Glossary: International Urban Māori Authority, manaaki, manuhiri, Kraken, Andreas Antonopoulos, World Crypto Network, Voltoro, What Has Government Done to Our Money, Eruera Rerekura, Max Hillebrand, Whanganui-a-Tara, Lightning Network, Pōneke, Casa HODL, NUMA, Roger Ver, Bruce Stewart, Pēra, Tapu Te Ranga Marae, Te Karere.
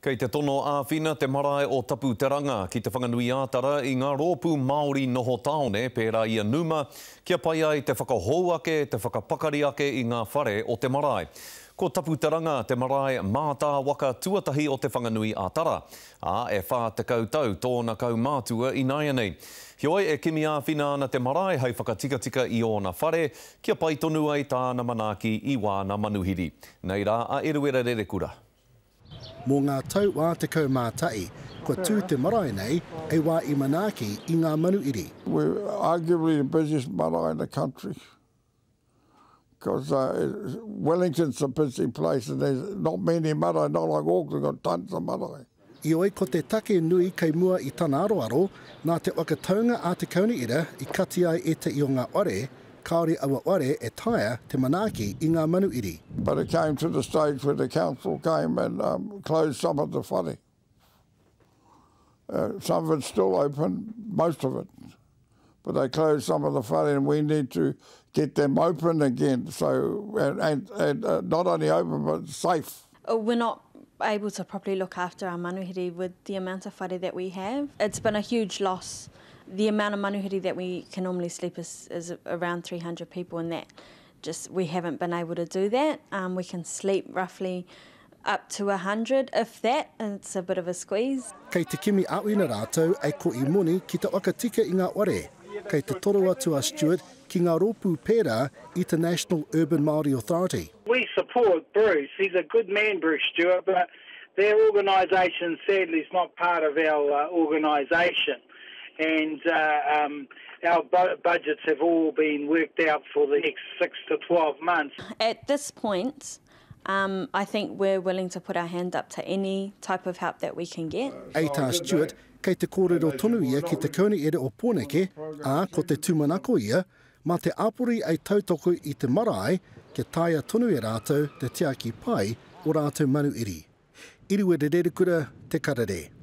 Kei te tono āwhina te marae o Tapu Te Ranga ki te Whanganui-a-Tara i ngā rōpū Māori noho tāone pērā i a NUMA kia pai ai te whakahouake, te whakapakariake i ngā whare o te marae. Ko Tapu Te Ranga te marae mātā waka tuatahi o te Whanganui-a-Tara. A e whā te kautau tōna kaumātua i nāia nei. Hioi e kimi āwhina ana te marae hei whakatikatika i ōna whare kia pai tonu ai tāna manaaki i wāna manuhiri. Nei rā a Eruera Rerekura. Mō ngā tau wā te kaumātai, kua tū te marae nei, e wā i manaaki i ngā manuhiri. We're arguably the busiest marae in the country. Because Wellington's a busy place and there's not many marae, not like Auckland, got tons of marae. Ioi ko te take nui kei mua i tana aroaro, nā te wakataunga a te kauneira i kati ai e te ionga ore, kaore awa ore e taia te manaaki i ngā manuhiri. But it came to the stage where the council came and closed some of the whare. Some of it's still open, most of it. But they closed some of the whare and we need to get them open again. So, and not only open, but safe. We're not able to properly look after our manuhiri with the amount of whare that we have. It's been a huge loss. The amount of manuhiri that we can normally sleep is around 300 people, and that just we haven't been able to do that. We can sleep roughly up to 100, if that, and it's a bit of a squeeze. Kei te kimi āwina rātou e ko I moni ki te wakatika i ngā ore. Kei te toro atua Stewart ki ngā rōpū Pēra, International Urban Māori Authority. We support Bruce. He's a good man, Bruce Stewart, but their organisation sadly is not part of our organisation. And our budgets have all been worked out for the next 6 to 12 months. At this point, I think we're willing to put our hand up to any type of help that we can get. Eita Stewart, kei te kōrero tonu ia ki te kauneira o Pōneke, a ko te tūmanako ia, mā te āpori ei tautoko I te marae, ke taia tonu e rātou te tiaki pai o rātou manuhiri. Eruera Rerekura, Te Karere.